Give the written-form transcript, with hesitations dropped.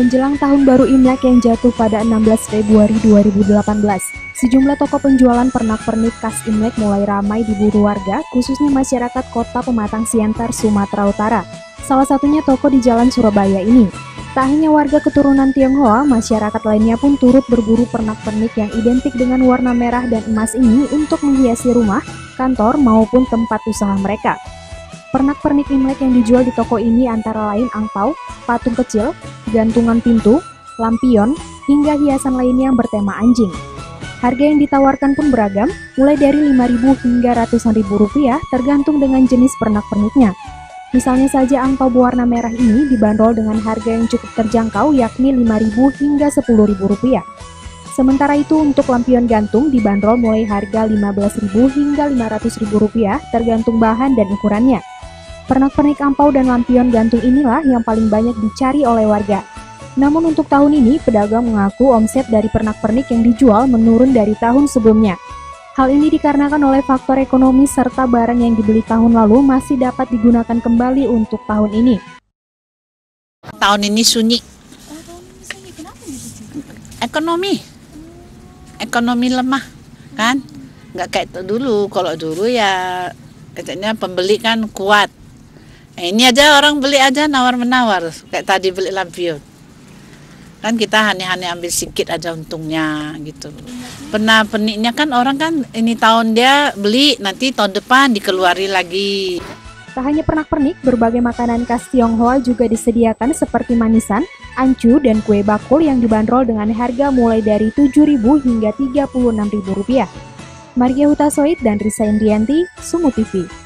Menjelang tahun baru Imlek yang jatuh pada 16 Februari 2018, sejumlah toko penjualan pernak-pernik khas Imlek mulai ramai diburu warga, khususnya masyarakat kota Pematang Siantar, Sumatera Utara. Salah satunya toko di Jalan Surabaya ini. Tak hanya warga keturunan Tionghoa, masyarakat lainnya pun turut berburu pernak-pernik yang identik dengan warna merah dan emas ini untuk menghiasi rumah, kantor, maupun tempat usaha mereka. Pernak-pernik Imlek yang dijual di toko ini antara lain angpau, patung kecil, gantungan pintu, lampion, hingga hiasan lainnya yang bertema anjing. Harga yang ditawarkan pun beragam, mulai dari Rp5.000 hingga ratusan ribu rupiah tergantung dengan jenis pernak-perniknya. Misalnya saja angpau berwarna merah ini dibanderol dengan harga yang cukup terjangkau yakni Rp5.000 hingga Rp10.000. Sementara itu untuk lampion gantung dibanderol mulai harga Rp15.000 hingga Rp500.000 tergantung bahan dan ukurannya. Pernak-pernik angpau dan lampion gantung inilah yang paling banyak dicari oleh warga. Namun untuk tahun ini, pedagang mengaku omset dari pernak-pernik yang dijual menurun dari tahun sebelumnya. Hal ini dikarenakan oleh faktor ekonomi serta barang yang dibeli tahun lalu masih dapat digunakan kembali untuk tahun ini. Tahun ini sunyi. Ekonomi lemah, kan? Nggak kayak dulu, kalau dulu ya katanya pembeli kan kuat. Nah, ini aja orang beli aja nawar-menawar, kayak tadi beli lampion. Kan kita hanya ambil sedikit aja untungnya gitu. Pernak-perniknya kan orang kan ini tahun dia beli, nanti tahun depan dikeluarin lagi. Tak hanya pernak-pernik, berbagai makanan khas Tionghoa juga disediakan seperti manisan, ancu, dan kue bakul yang dibanderol dengan harga mulai dari Rp7.000 hingga Rp36.000. Maria Hutasoit dan Risa Indianti, Sumut TV.